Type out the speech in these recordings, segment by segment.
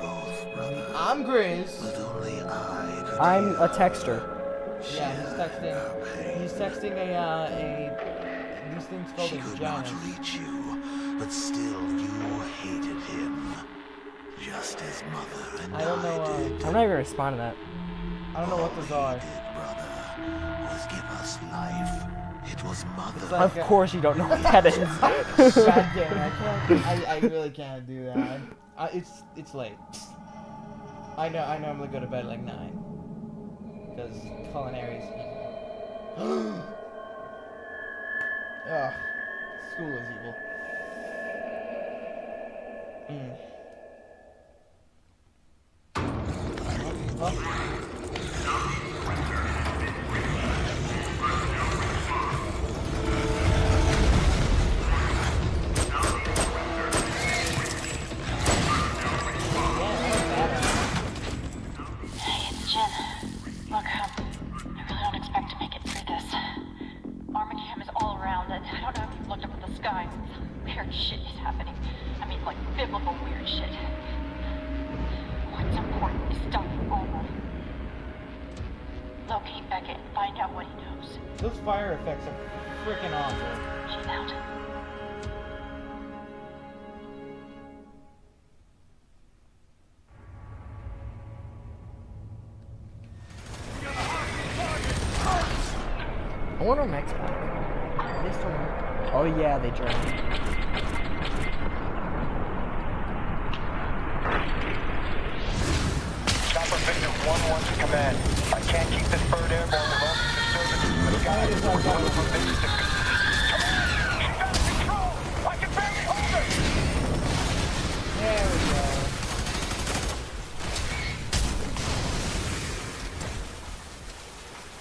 both, brother. I'm Grizz. But only I could I'm a texter. Yeah, he's texting a these things called a giant. She could not reach you, but still you hated him. Just as mother and I did. I'm not even responding to that. I don't know what those are. All he did, brother, was give us life. It was mother. Like of course you don't know what that is. God damn it, I really can't do that. It's late. I normally go to bed at like 9. Because culinary is evil. Ugh. School is evil. Mm. Locate Beckett and find out what he knows. Those fire effects are freaking awful. She's out. I wonder what Max got. They still work. Oh yeah, they drowned. I can't keep this bird airborne above the disturbance. The guy is not going for business. Come on! She's out of control! I can barely hold her! There we go.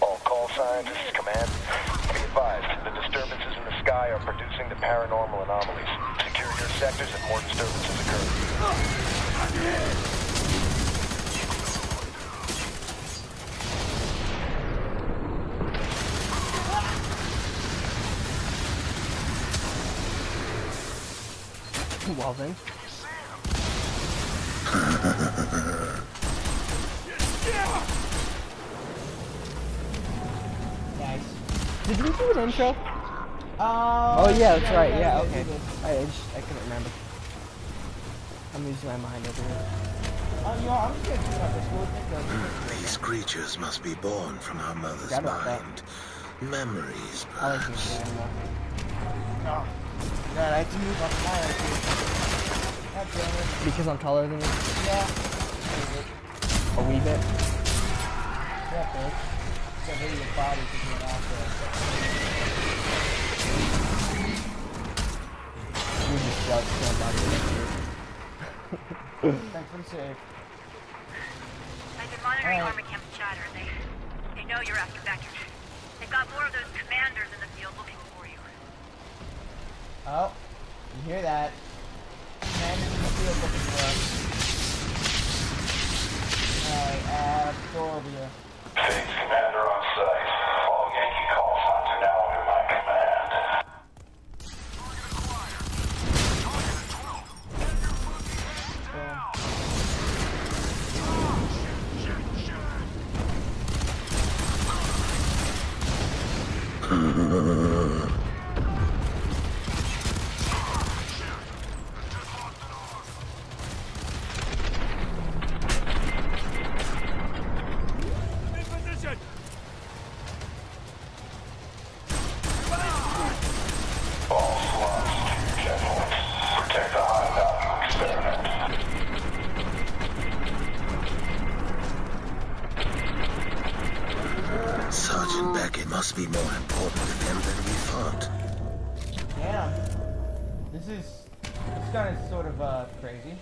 All call signs, this is command. Be advised, the disturbances in the sky are producing the paranormal anomalies. Secure your sectors and more disturbances occur. Oh, well then. Nice. Did we do an intro? Oh yeah, that's right. Yeah, okay. I couldn't remember. I'm losing my mind over here. I'm just gonna turn up this whole thing. These creatures must be born from our mother's mind. Memories, perhaps. God, I have to move up higher. God, because I'm taller than you? Yeah. A wee bit? Yeah, bitch. It's a video body because you're an asshole. You just got somebody in here. Thanks for the save. I've been monitoring Armacamp's chatter. They know you're after Beckett. They've got more of those commanders in the field looking. Oh, you hear that? Man, this is a field looking for us. Alright, Corbia. Fix commander on site. All Yankee calls out to now under my command. Must be more important to them than we thought. Damn. This gun is sort of crazy.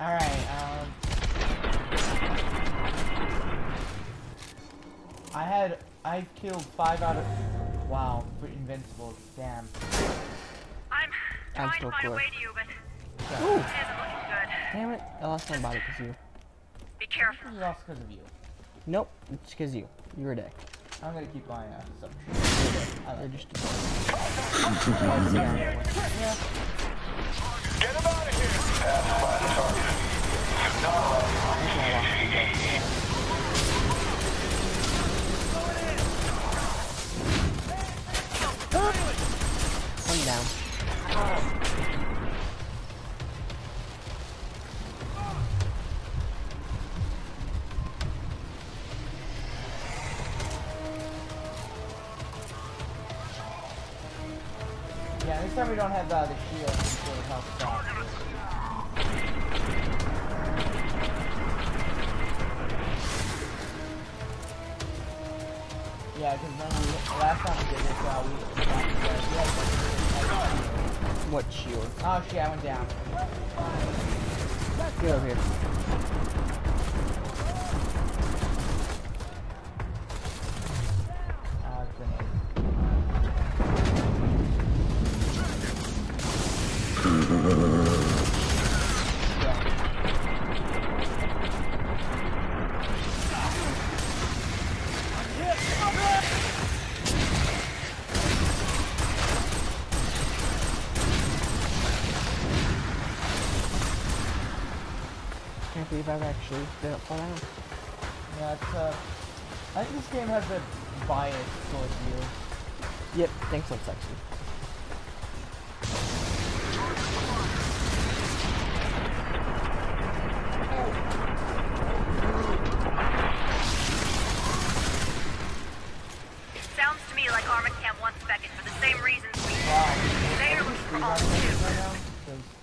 Alright, I killed 5 out of wow, for invincibles, damn. I'm still to find a way to you, but it isn't looking good. Damn it, I lost my body because you. Be careful. This is also because of you. Nope, it's because you. You're a dick. I'm gonna keep buying out some. You're a dick. I like just. Get him out of here! That's my target. Do not let him reach me. One down. We don't have the shield until it helps out. Yeah, because last time we did this, we had what shield? Oh shit, I went down. Get over here. I've actually did it fall out. Yeah, it's I think this game has a bias towards you. Yep, I think so, it's actually.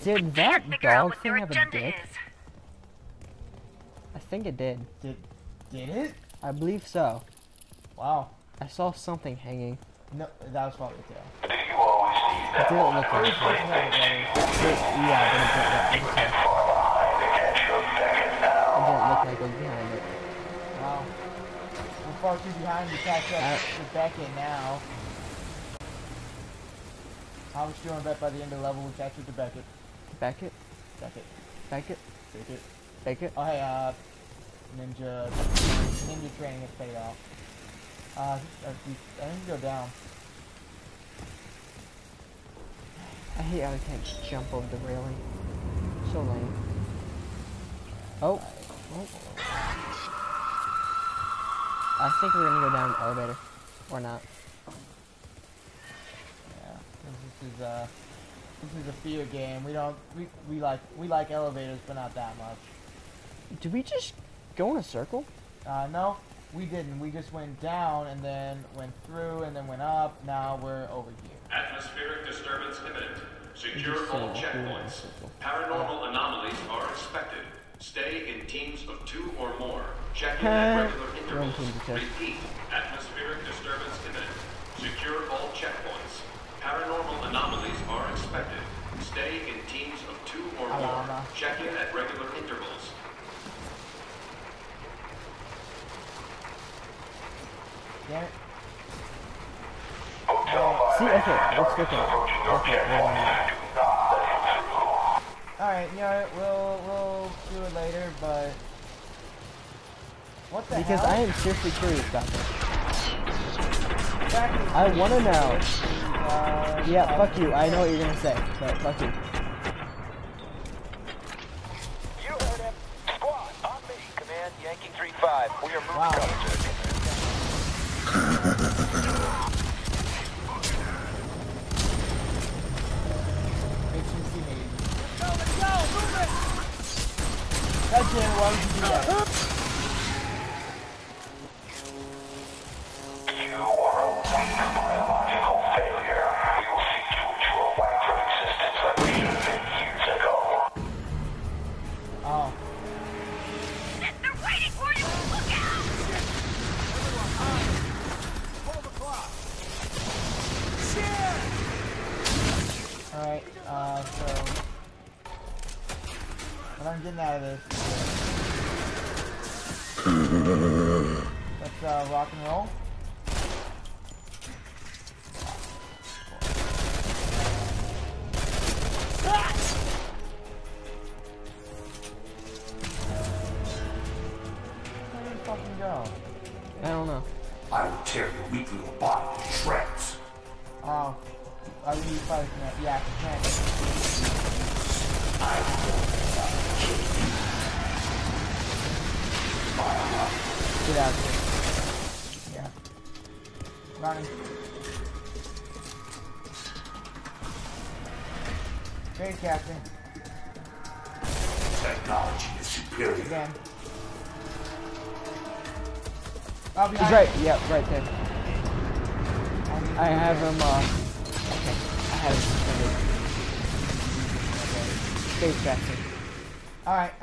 Did that dog thing have a dick? I think it did. Did it? I believe so. Wow. I saw something hanging. No, that was probably the tail. It didn't look like it. Yeah, but it didn't look like it was behind it. Wow. We're far too behind to catch up with Beckett now. How much do you want to bet by the end of the level we catch up to Beckett? Beckett? Beckett. Beckett? Beckett. Beckett? Oh, hey, Ninja training has paid off. I need to go down. I hate how I can't just jump over the railing. So lame. Oh. Oh. I think we're gonna go down the elevator. Or not. Yeah. This is a fear game. We like elevators, but not that much. Did we just go in a circle? No, we didn't. We just went down and then went through and then went up. Now we're over here. Atmospheric disturbance imminent. Secure all checkpoints. Paranormal anomalies are expected. Stay in teams of 2 or more. Check in at regular intervals. Repeat. Atmospheric disturbance imminent. Secure all checkpoints. Paranormal anomalies are expected. Stay in teams of 2 or more. Check in at regular intervals. Damn it. See, okay, let's look at it. Okay, alright, you know, we'll do it later, but... What the hell? Because I am seriously curious about this. Exactly. I wanna know. Yeah, fuck you, I know what you're gonna say, but fuck you. You heard him. Squad, on me. Command, Yankee 3-5. We are moving cover to Get out of here. Yeah. Running. Hey, Captain. Technology is superior. Again. Oh, he's right. Yep, yeah, right there. I have him, okay. I have him. Okay. Space Captain. Alright,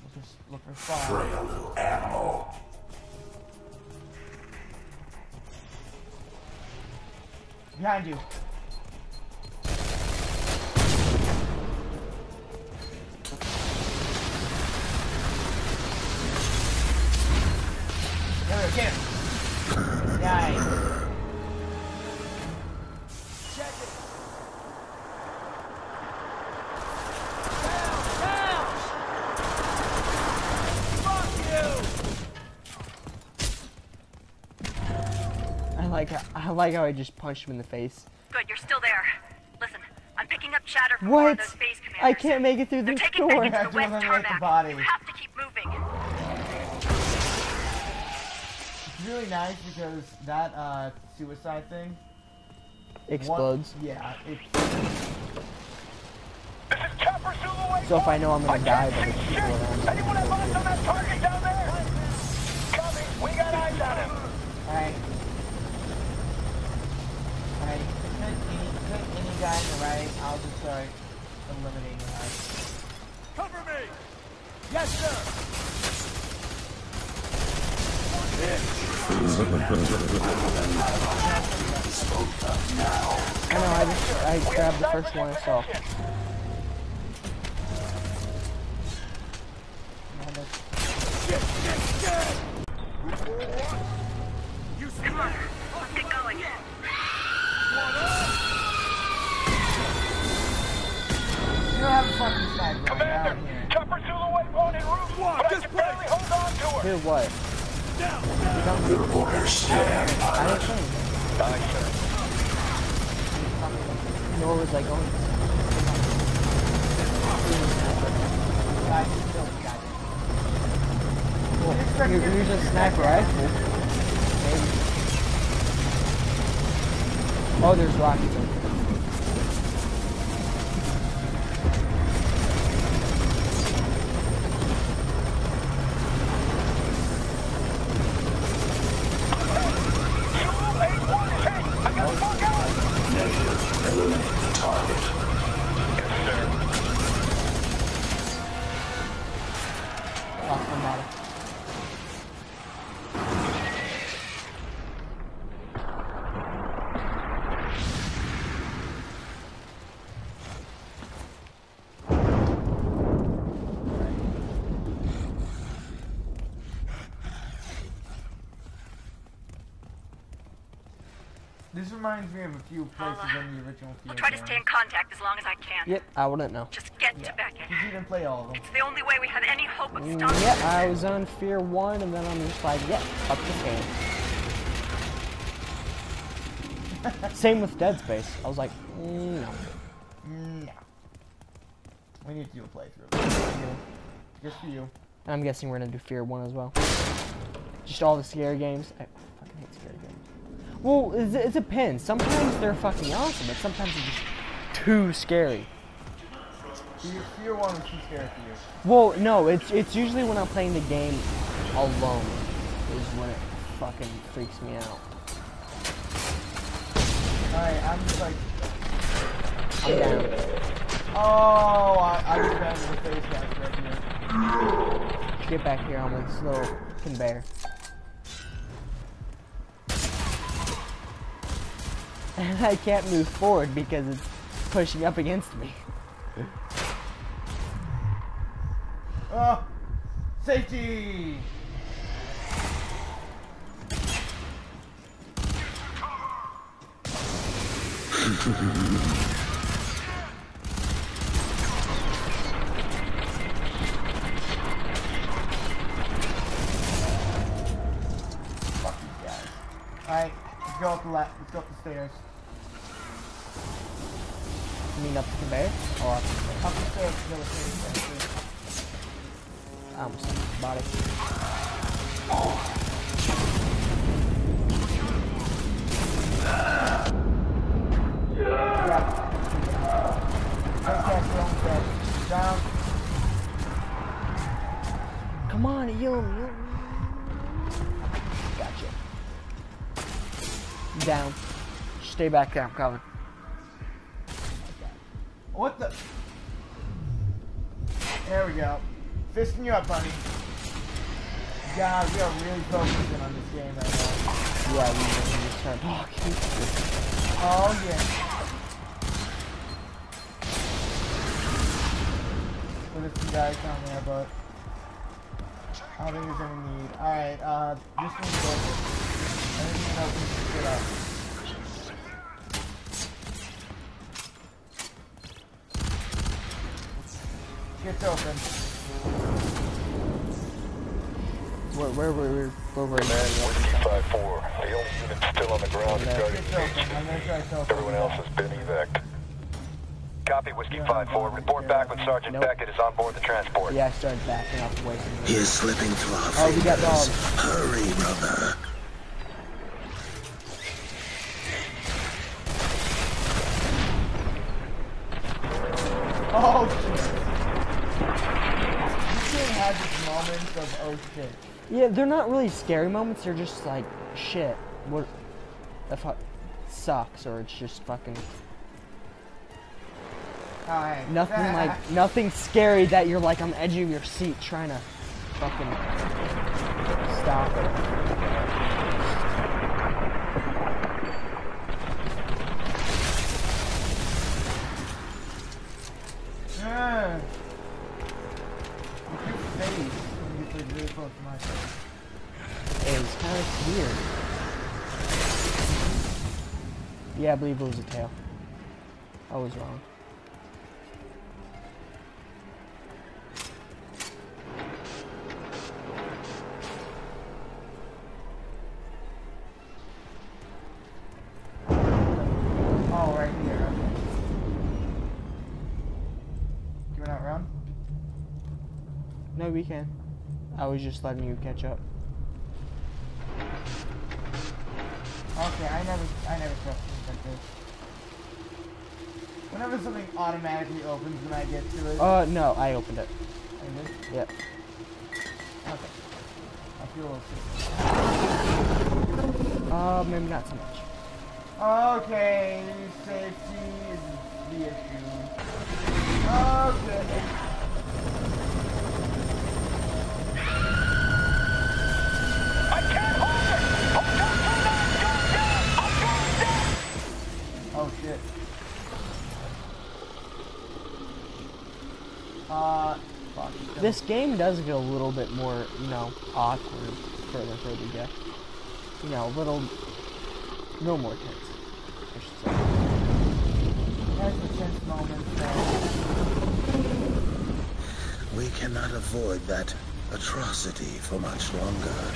we'll just look for fire. Frail little animal. Behind you. Get him. Nice. Check it. Down, down. Fuck you. I like how I just punched him in the face. Good, you're still there. Listen, I'm picking up chatter from one of those space commanders. I can't make it through this door. I have to eliminate the body. You have to keep moving. Really nice because that suicide thing explodes. Yeah. So if I know I'm gonna die, but it's people around. Anyone have eyes on that target down there? Copy. We got eyes on him. Alright. Alright. Put any guy in the right. I'll just start eliminating him. Cover me. Yes, sir. Yeah. I know, I grabbed the first one I saw. Come on, let's get going. You don't have a fucking sniper. Commander, chopper to the waypoint in room 1. But I can barely hold on to her. Dude, what? Your orders stand, pilot. Aye, sir. Nor was I going. You can use a sniper rifle. Maybe. Oh, there's rockets over there. This reminds me of a few places in the original Fear. I'll try to stay in contact as long as I can. Yep, I wouldn't know. Just get to Beckett. You didn't play all of them. It's the only way we have any hope of stopping. Yeah, I was on Fear 1, and then I'm just like, yep, up the game. Same with Dead Space. I was like, no. No. We need to do a playthrough. Just for you. And I'm guessing we're going to do Fear 1 as well. Just all the scary games. I fucking hate scary games. Well, it depends. Sometimes they're fucking awesome, but sometimes it's just too scary. Fear 1 is too scary for you. Well, no, it's usually when I'm playing the game alone is when it fucking freaks me out. Alright, I'm just like... I'm down. Oh, I just ran into the face mask right here. Get back here on this little conveyor. And I can't move forward because it's pushing up against me. Oh, safety! Fucking guys. Alright, let's go up the stairs. mean up to bed और अब उससे आम बारे come on you gotcha down stay back there I'm coming what the? There we go. Fisting you up, buddy. God, we are really focusing on this game right now. Yeah, we just start talking. Oh, yeah. Well, there's some guys down there, but I don't think there's any need. Alright, this one's broken. I think we can open this shit up. It's open. Where were we? The only unit still on the ground is guarding the beach. Everyone else has been evac. Copy, Whiskey 5-4. Report back when Sergeant Beckett is on board the transport. Yeah, I started backing up away from here. He's slipping through our fingers. Oh, we got dogs. Hurry, brother. Shit. Yeah, they're not really scary moments, they're just like, shit, what the fuck sucks, or it's just fucking nothing like, nothing scary that you're like on the edge of your seat trying to fucking stop it. Yeah. Really close to my face. It was kind of weird. Yeah, I believe it was a tail. I was wrong. Oh, right here. Okay. Do we not run? No, we can. I was just letting you catch up. Okay, I never trust things like this. Whenever something automatically opens when I get to it. No, I opened it. I did? Yep. Okay. I feel a little sick. Maybe not so much. Okay, safety is the issue. Okay. Oh shit. Fuck. This game does get a little bit more, you know, awkward further you get. You know, a little more tense, I should say. That's a tense moment, though. We cannot avoid that atrocity for much longer.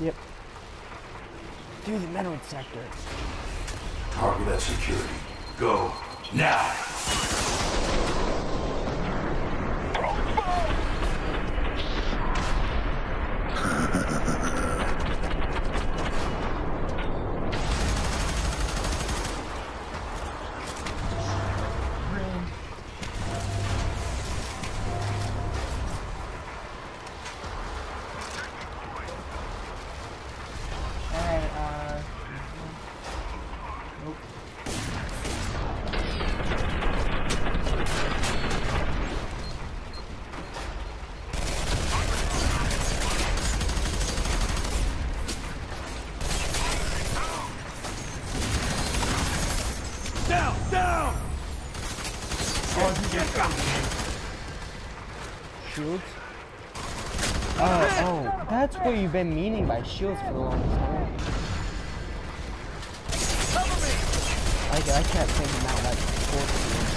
Yep. Through the metal sector. Target at security. Go now. Down! Shields? Oh, that's what you've been meaning by shields for the longest time. I can't think of that like 4 years.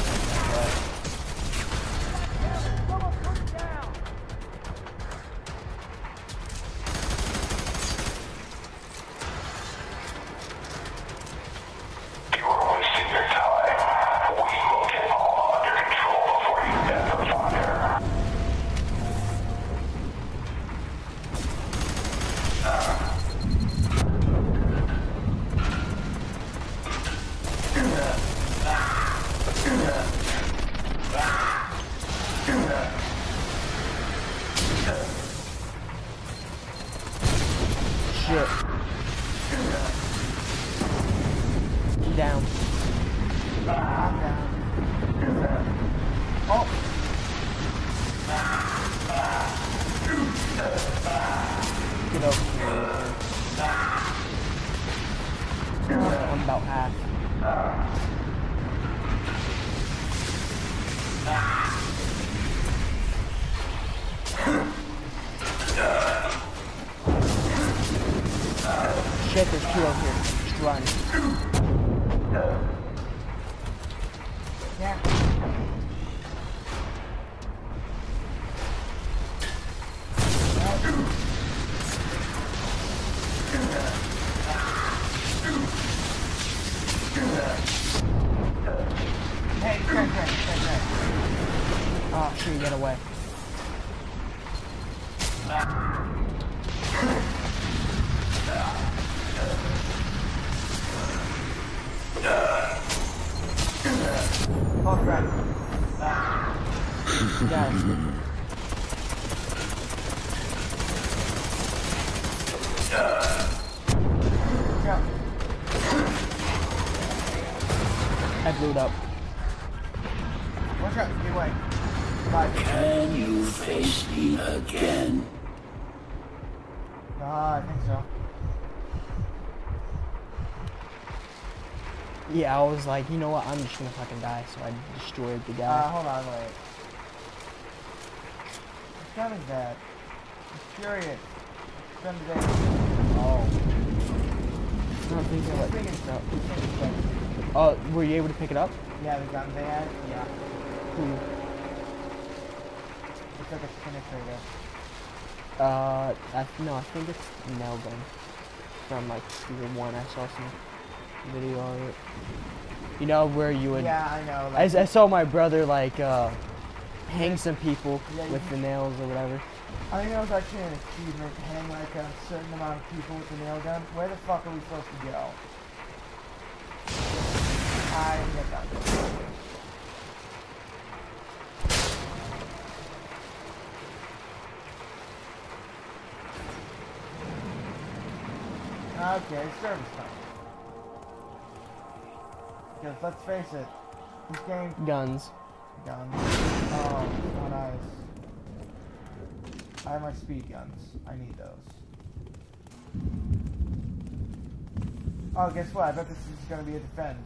Yeah, I was like, you know what, I'm just gonna fucking die, so I destroyed the guy. Hold on, wait. What gun is that? I'm curious. What gun is that? Oh. I don't think I pick it up. Oh, were you able to pick it up? Yeah, the gun they had? Yeah. Hmm. It's like a penetrator. No, I think it's nail gun. From like season 1, I saw some video on it. You know where you would? Yeah, I know. Like, I saw my brother like hang some people with the nails or whatever. I think that was actually an achievement. Hang like a certain amount of people with the nail gun. Where the fuck are we supposed to go? I didn't get that. Okay, service time. Because let's face it, this game... Guns. Oh, so nice. I have my speed guns. I need those. Oh, guess what? I bet this is going to be a defend.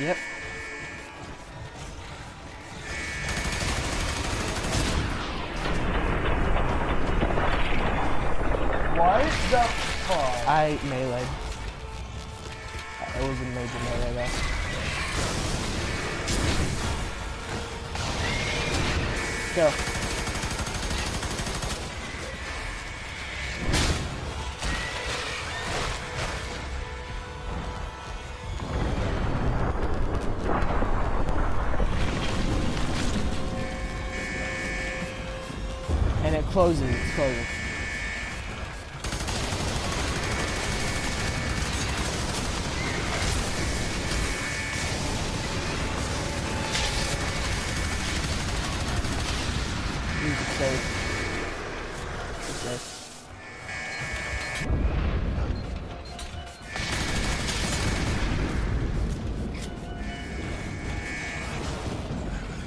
Yep. What the fuck? I melee. It was a major melee though. Go. And it closes,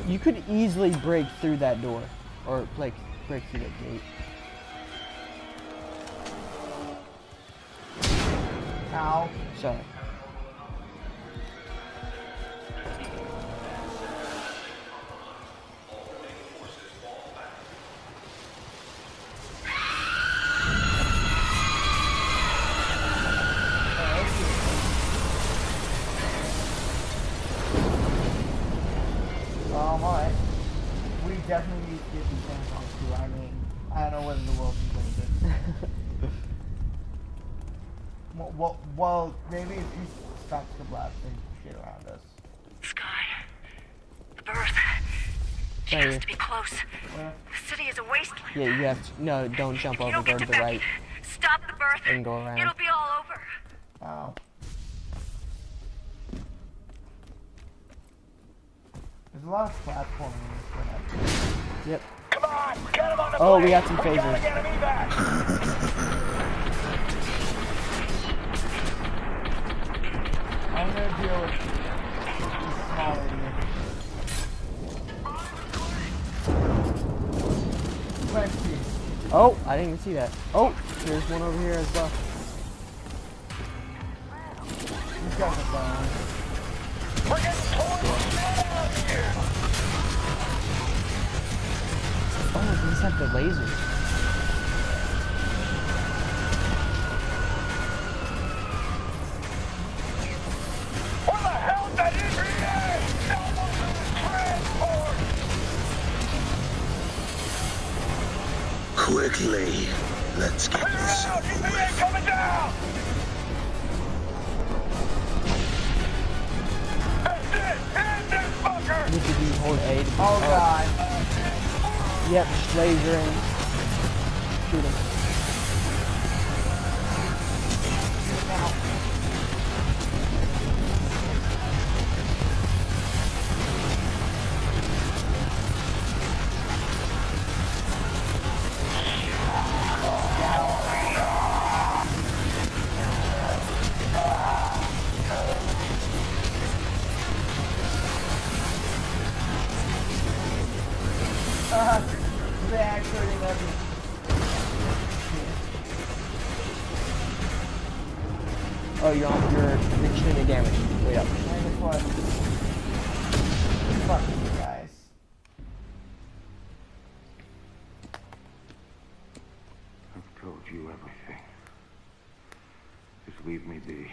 You could easily break through that door, or like break through that gate. now. Shut up. Alright. We definitely need to get these things on too. I mean, I don't know what in the world she's going to do. Well, maybe if you stop the blasting shit around us. Sky. The birth. She has to be close. Where? The city is a wasteland. Yeah, you have to. No, don't jump if over. Go to the right. Stop the birth. And go around. It'll be all over. Wow. There's a lot of platforming in this one. Yep. Come on, get him on the plane. Oh, we got some phases. We gotta get him back. I'm gonna deal with this small idiot. Let's see. Oh, I didn't even see that. Oh, there's one over here as well. He's got the bomb. We're getting torn out of here. Oh, these have the lasers. What the hell did that ingredient? Almost in the transport! Quickly, let's get this out. Ingredient coming down! That's it! End this fucker! Look at these hold aid. Oh god. Yep, just lasering. Shoot him. Ow. Oh, you're extremely damaged. Wait up. Fuck you guys. I've told you everything. Just leave me be.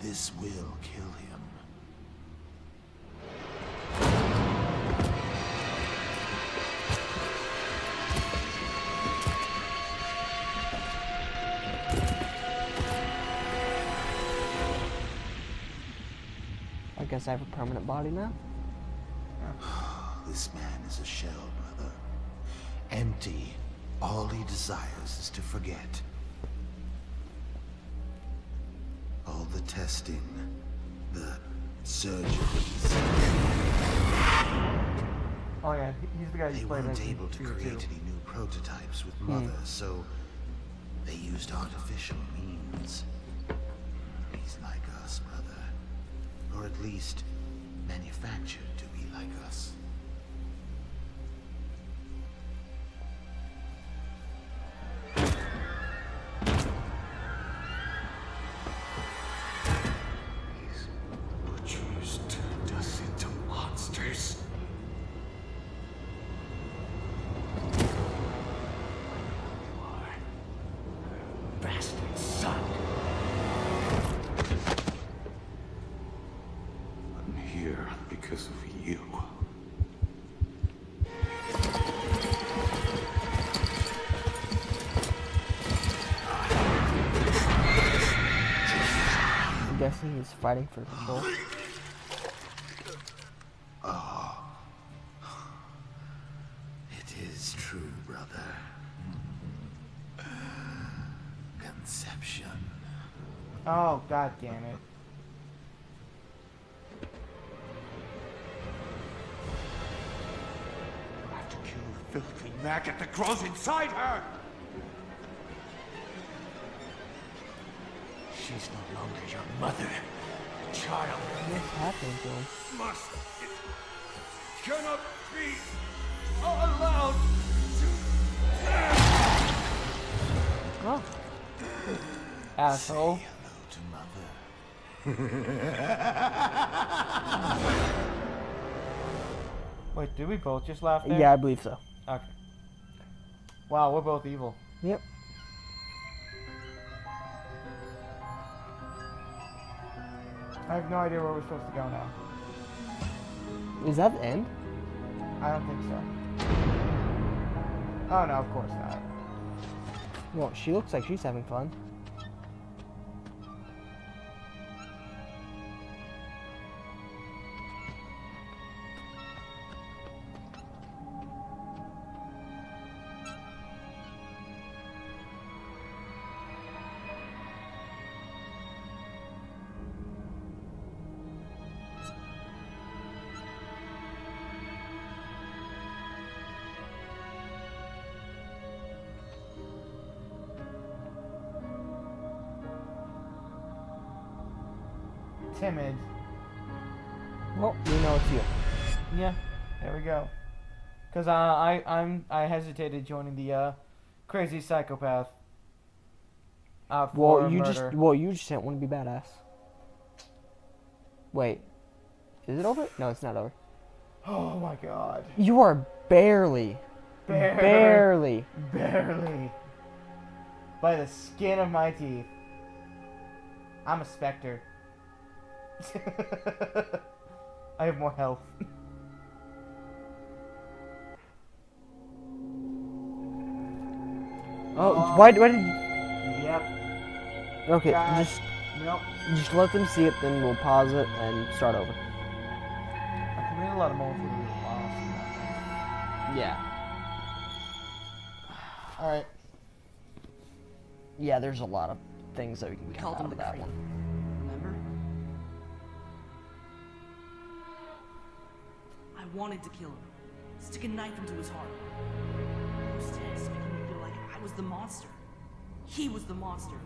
This will kill him. I guess I have a permanent body now. This man is a shell, brother. Empty. All he desires is to forget. The testing, the surgeries. Oh yeah, he's the guy who's playing. They weren't able to create any new prototypes with Mother, so they used artificial means. He's like us, brother, or at least manufactured to be like us. I'm guessing he's fighting for control. Oh. It is true, brother. Conception. Oh, god damn it. I have to kill the filthy maggot that grows inside her! She's no longer your mother. A child. What happened, though? Must. It cannot be allowed to. Oh. Asshole. Say hello to mother. Wait, did we both just laugh there? Yeah, I believe so. Okay. Wow, we're both evil. Yep. I have no idea where we're supposed to go now. Is that the end? I don't think so. Oh, no, of course not. Well, she looks like she's having fun. Timid. Well, we know it's you. Yeah, there we go. Cause I hesitated joining the crazy psychopath. For you just didn't want to be badass. Wait, is it over? No, it's not over. Oh my god. You are barely by the skin of my teeth. I'm a specter. I have more health. Oh, why did you... Yep. Okay, gosh. Just let them see it, then we'll pause it and start over. I can read a lot of multiple files. Yeah. Alright. Yeah, there's a lot of things that we can cut out of that one. Wanted to kill him. Stick a knife into his heart. Instead, it's making me feel like I was the monster. He was the monster.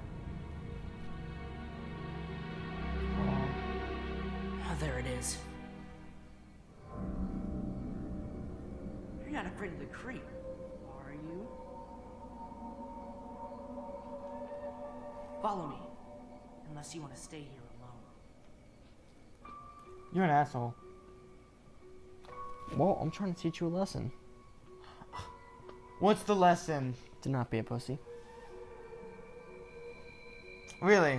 Oh, there it is. You're not afraid of the creep, are you? Follow me. Unless you want to stay here alone. You're an asshole. Well, I'm trying to teach you a lesson. What's the lesson? To not be a pussy. Really?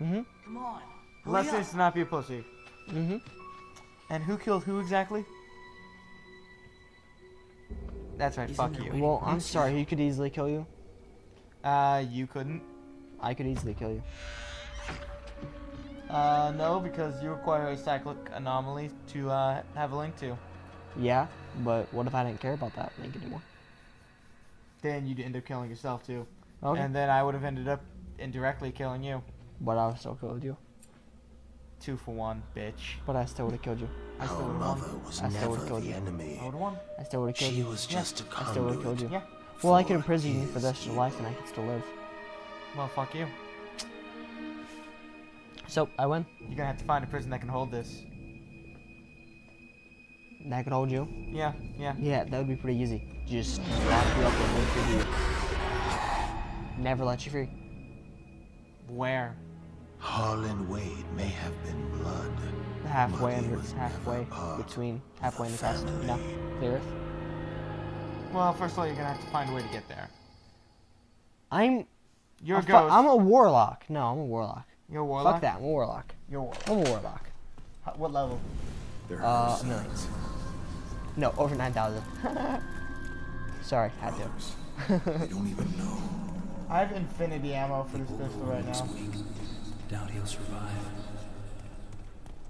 Mm-hmm. Come on. The lesson is to not be a pussy. Mm-hmm. And who killed who exactly? That's right, fuck you. Well, I'm sorry, he could easily kill you. You couldn't? I could easily kill you. No, because you require a cyclic anomaly to, have a link to. Yeah, but what if I didn't care about that link anymore? Then you'd end up killing yourself too. Okay. And then I would have ended up indirectly killing you. But I would still killed you. 2 for 1, bitch. But I still would have killed you. I still would have killed you. I still would have killed you. I still would have killed you. I still would have killed you. Yeah. Well, I could imprison you for the rest of your life and I could still live. Well, fuck you. So, I win. You're gonna have to find a prison that can hold this. That could hold you? Yeah, yeah. Yeah, that would be pretty easy. Just lock you up and wait for you. Never let you free. Where? Harlan Wade may have been blood. Halfway in the past. No, clear it. Well, first of all, you're gonna have to find a way to get there. You're a ghost. I'm a warlock. No, I'm a warlock. You're a warlock? Fuck that, I'm a warlock. You're a warlock. I'm a warlock. What level? No, over 9,000. Sorry, had to. I don't even know. I have infinity ammo for this pistol right now. Doubt he'll survive.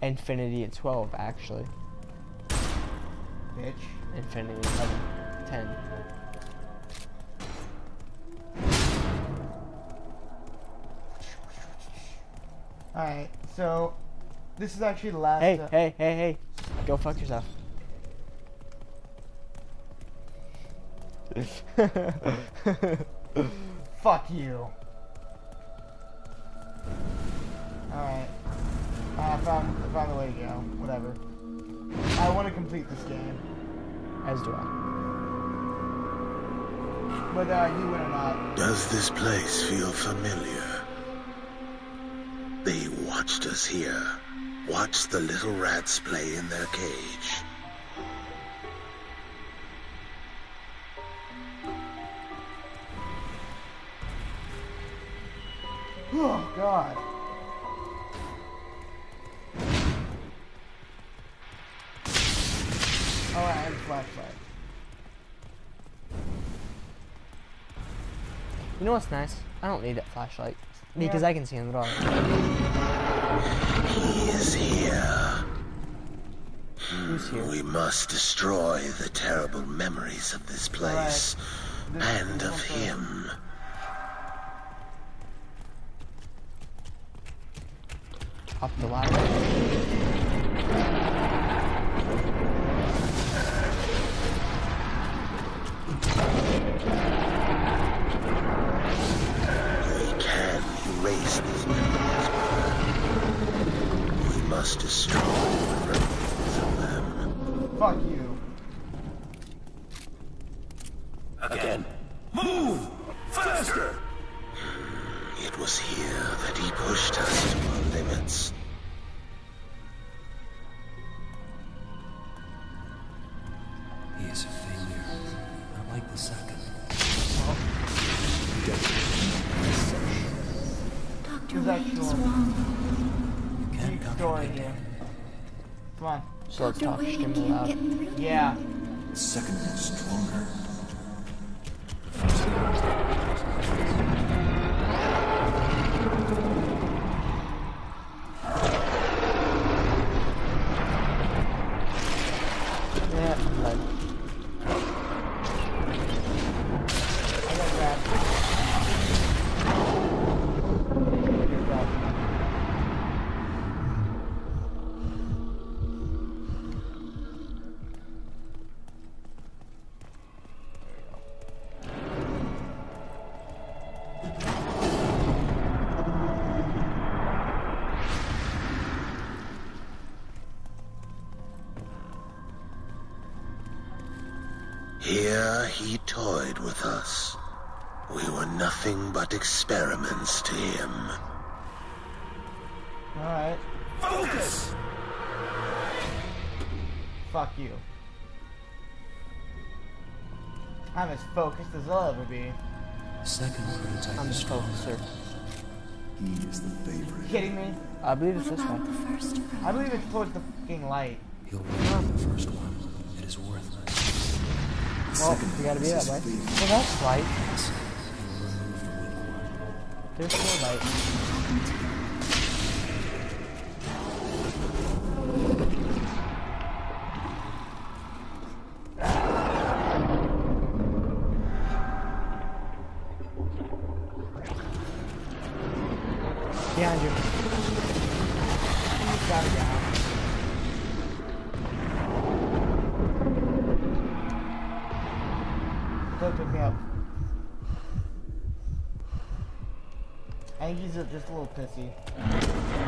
Infinity at 12, actually. Bitch. Infinity at 11, 10. Alright, so this is actually the last. Hey. Go fuck yourself. Fuck you. Alright. I found a way to go. Whatever. I want to complete this game. As do I. But you win or not. Does this place feel familiar? They watched us here. Watched the little rats play in their cage. Oh, God. All right, I have a flashlight. You know what's nice? I don't need that flashlight. Because I can see in the dark. He is here. Who's here? We must destroy the terrible memories of this place. Right. And of him. Up the ladder. We can erase these memories. We must destroy the remnants of them. Fuck you. Again. Move! Faster! It was here that he pushed us to our limits. He is a failure. I like the second. Dr. Wade is wrong. You can't contradict him. Come on. Short talk, skim loud. Yeah. The second is stronger. Here he toyed with us. We were nothing but experiments to him. Alright. Focus! Fuck you. I'm as focused as I'll ever be. Second prototype. I'm just focused, sir. He is the favorite. Are you kidding me? I believe it's this one. The first one. I believe it's towards the fucking light. He'll win the first one. It is worthless. Well, you gotta be that way. Well, that's light. There's no light. Behind you. You gotta get out. I think he's just a little pissy.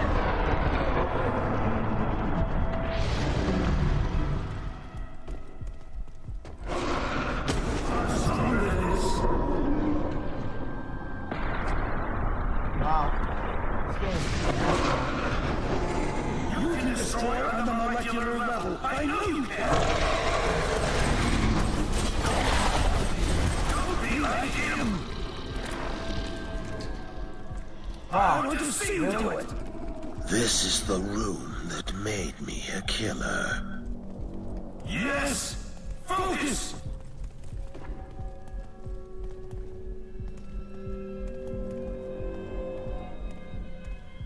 Wow. This game is... You can destroy it on the molecular level. I know you can! I want to see you do it. This is the room that made me a killer. Yes! Focus!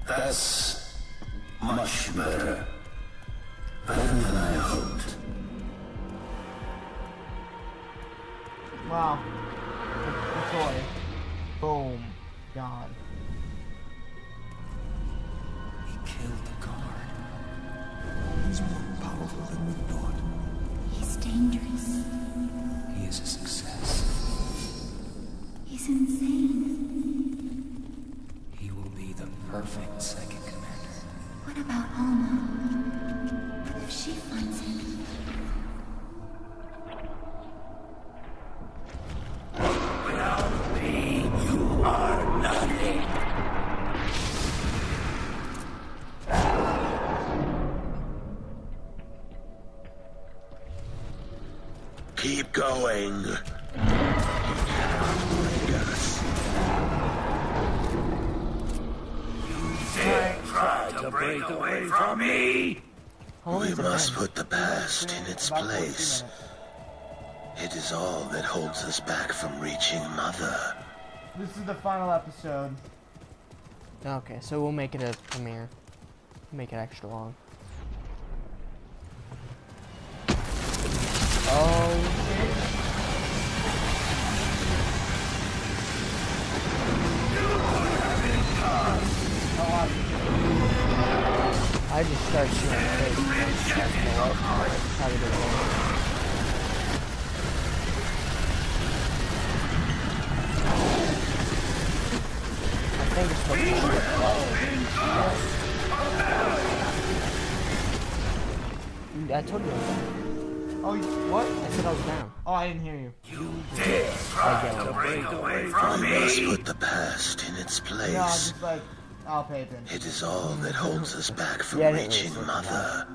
That's much better. Better than I hoped. Wow. The toy. Boom. Gone. killed the guard. He's more powerful than we thought. He's dangerous. He is a success. He's insane. He will be the perfect second commander. What about Alma? What if she finds him? Place. It is all that holds us back from reaching Mother. This is the final episode. Okay, so we'll make it a premiere. Make it extra long. Oh shit. I just started shooting my face. I think it's what you did. I told you I was down. Oh, what? I said I was down. Oh, I didn't hear you. You did try to break away from me. I must put the past in its place. No, just like... I'll pay attention. It is all that holds us back from reaching Mother.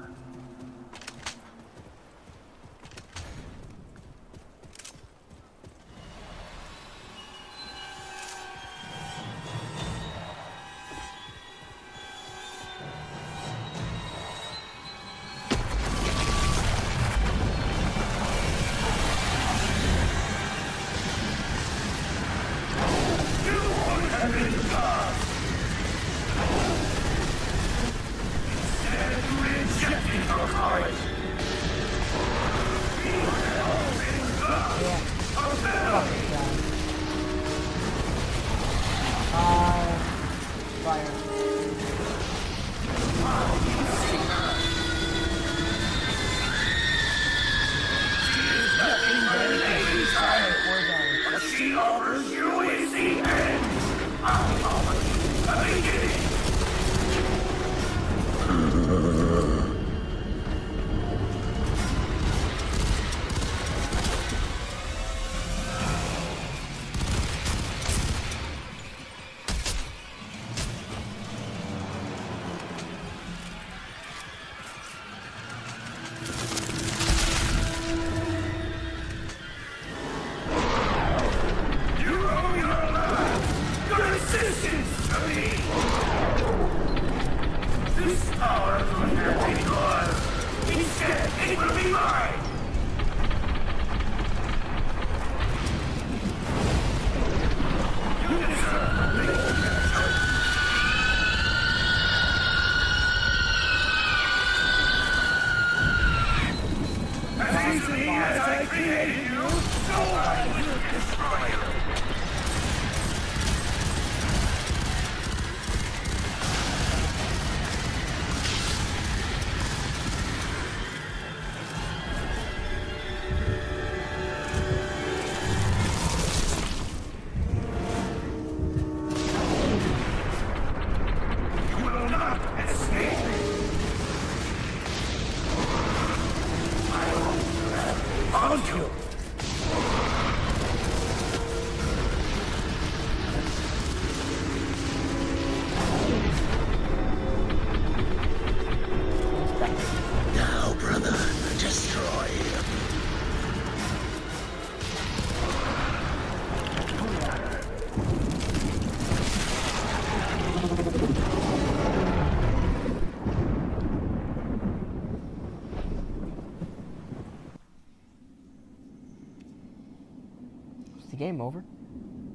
Game over.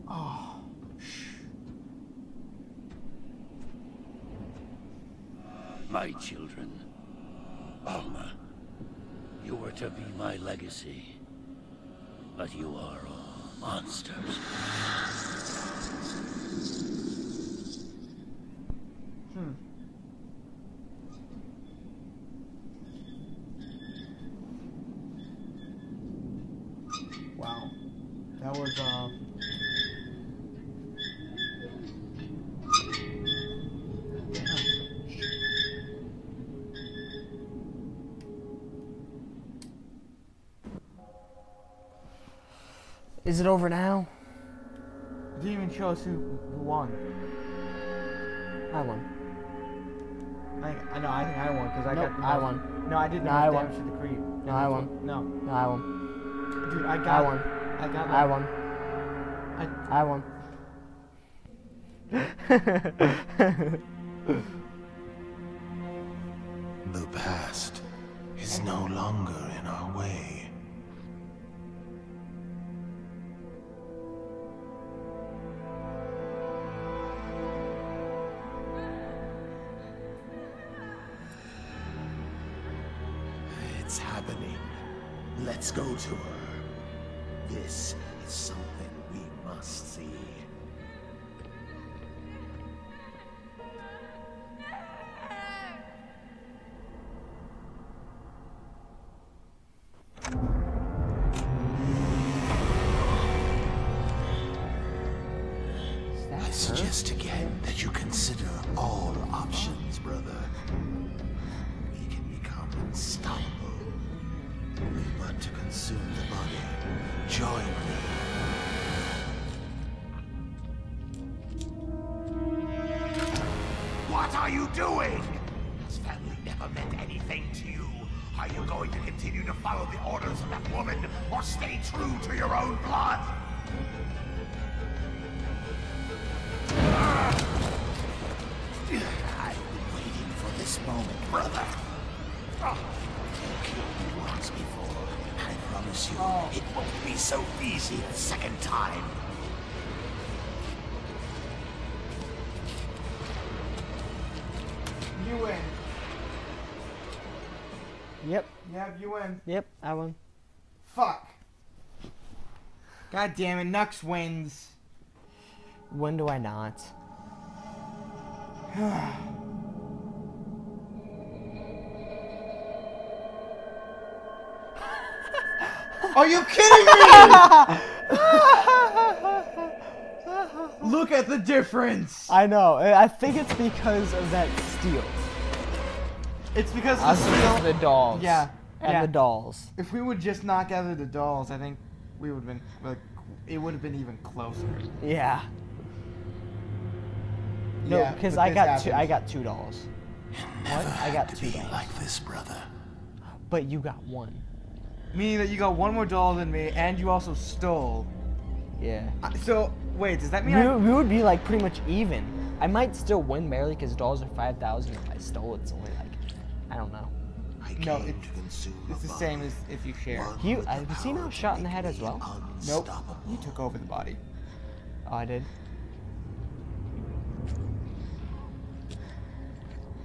Oh. My children, Alma, you were to be my legacy, but you are all monsters. Is it over now? It didn't even show us who won. I won. I know, I think I won because I got. I won. No, I did not damage to the creep. No, I won. No. No, I won. Dude, I got. I won. I got. I won. I won. The past is no longer in our way. It's happening. Let's go to her. This is something we must see. Suggest again that you consider all options, brother. We can become unstoppable. We want to consume the body. Join me. What are you doing? This family never meant anything to you. Are you going to continue to follow the orders of that woman, or stay true to your own blood? Moment, brother. You killed me once before. I promise you, it won't be so easy the second time. You win. Yep. Yeah, you win. Yep, I won. Fuck. God damn it, Nux wins. When do I not? Are you kidding me? Look at the difference. I know. I think it's because of that steal. It's because of the dolls. Yeah. And the dolls. If we would just knock out of the dolls, I think we would have been like, it would have been even closer. Yeah. No, yeah, because I got two dolls. Never I got to two be dolls. Like this, brother. But you got one. Meaning that you got one more doll than me, and you also stole. Yeah. So wait, does that mean we would be like pretty much even? I might still win barely because dolls are 5,000. If I stole, it's only like I don't know. No, it's the same as if you share. You have you seen how shot in the head as well? Nope. You took over the body. Oh, I did.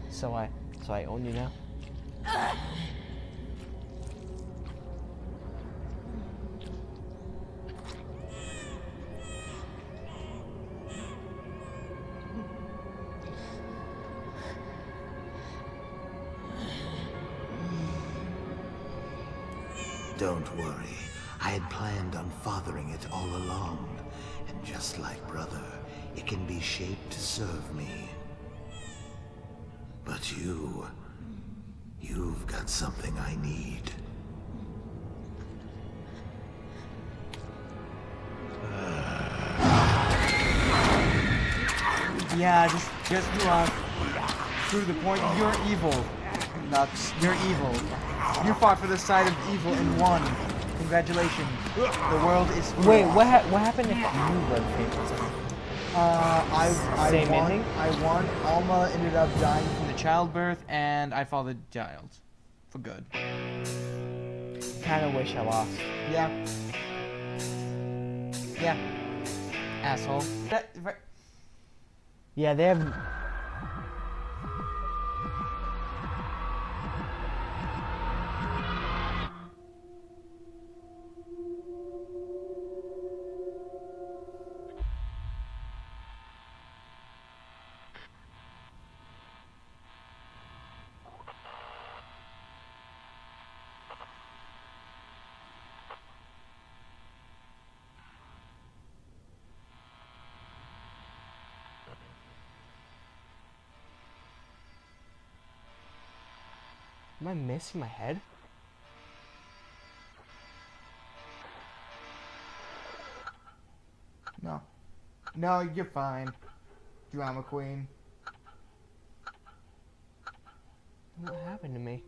So I own you now. Don't worry. I had planned on fathering it all along. And just like brother, it can be shaped to serve me. But you've got something I need. Yeah, just prove the point. You're evil, Nux. You're evil. You fought for the side of evil and won. Congratulations. The world is free. Wait, what happened if you were favorite? I won. Alma ended up dying from the childbirth, and I fathered the child. For good. Kinda wish I lost. Yeah. Yeah. Asshole. Yeah, they have... Am I missing my head? No, you're fine, drama queen. What happened to me?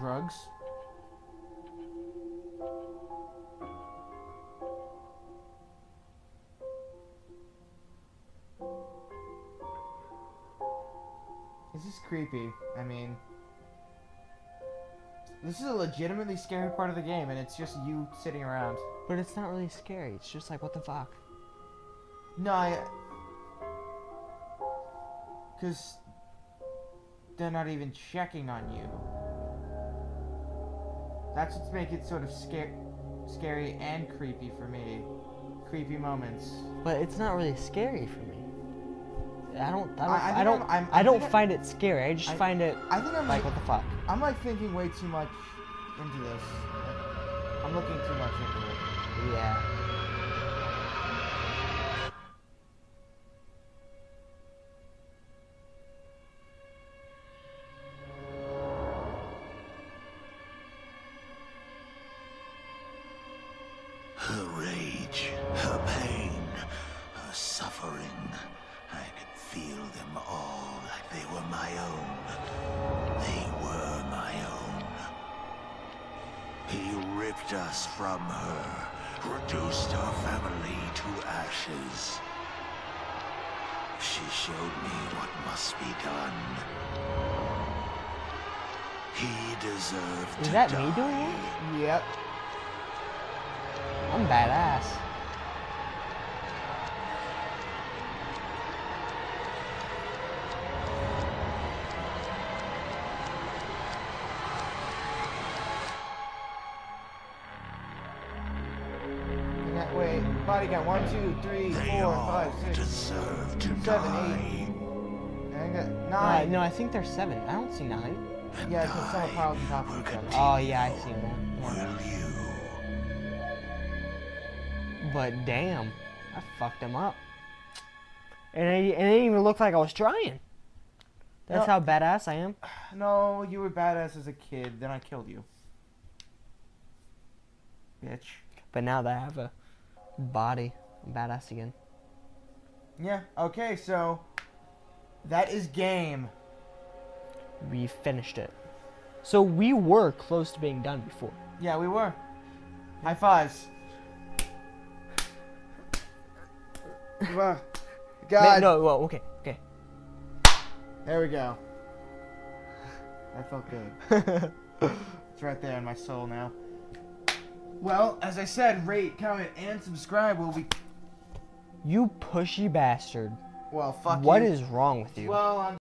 Drugs? This is creepy. I mean, this is a legitimately scary part of the game, and it's just you sitting around. But it's not really scary. It's just like, what the fuck? No, because they're not even checking on you. That's what's making it sort of scary and creepy for me. Creepy moments. But it's not really scary for me. I don't find it scary. I just find it. I think I'm like, what the fuck? I'm like thinking way too much into this. I'm looking too much into it. Yeah. Her rage, her pain, her suffering. I could feel them all like they were my own. They were my own. He ripped us from her, reduced our family to ashes. She showed me what must be done. He deserved to die. Is that me doing it? Yep. I'm badass. Body count 1, 2, 3, 4, 5, 6, 7, 8. I got 9. No, I think there's 7. I don't see 9. And yeah, because someone piled on top of each other. Oh yeah, I see one. Yeah. But damn, I fucked him up. And it didn't even look like I was trying. That's how badass I am. No, you were badass as a kid. Then I killed you, bitch. But now that I have a body, I'm badass again. Yeah, okay, so that is game. We finished it. So we were close to being done before. Yeah, we were. High fives. God. No, well, okay, okay. There we go. That felt good. It's right there in my soul now. Well, as I said, rate, comment, and subscribe will be... You pushy bastard. Well, fuck you. What is wrong with you? Well, I'm...